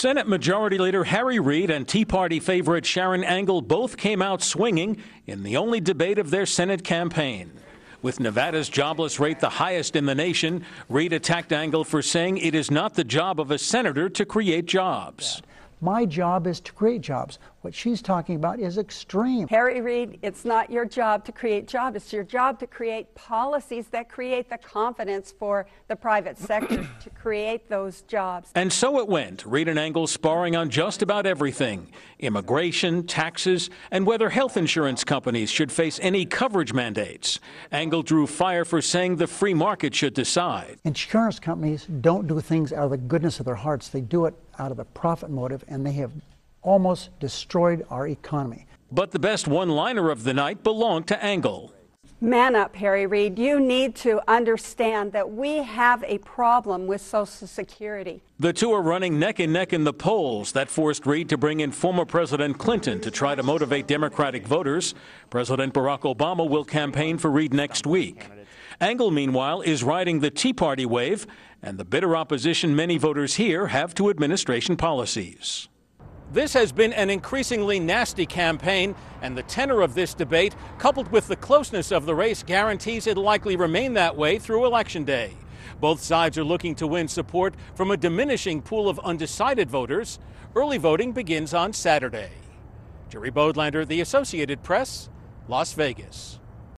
Senate Majority Leader Harry Reid and Tea Party favorite Sharron Angle both came out swinging in the only debate of their Senate campaign. With Nevada's jobless rate the highest in the nation, Reid attacked Angle for saying it is not the job of a senator to create jobs. My job is to create jobs. What she's talking about is extreme. Harry Reid, it's not your job to create jobs. It's your job to create policies that create the confidence for the private sector to create those jobs. And so it went, Reid and Angle sparring on just about everything. Immigration, taxes, and whether health insurance companies should face any coverage mandates. Angle drew fire for saying the free market should decide. Insurance companies don't do things out of the goodness of their hearts. They do it out of the profit motive, and they have almost destroyed our economy. But the best one-liner of the night belonged to Angle. Man up, Harry Reid. You need to understand that we have a problem with Social Security. The two are running neck and neck in the polls. That forced Reid to bring in former President Clinton to try to motivate Democratic voters. President Barack Obama will campaign for Reid next week. Angle, meanwhile, is riding the Tea Party wave and the bitter opposition many voters here have to administration policies. This has been an increasingly nasty campaign, and the tenor of this debate, coupled with the closeness of the race, guarantees it'll likely remain that way through Election Day. Both sides are looking to win support from a diminishing pool of undecided voters. Early voting begins on Saturday. Jerry Bodlander, The Associated Press, Las Vegas.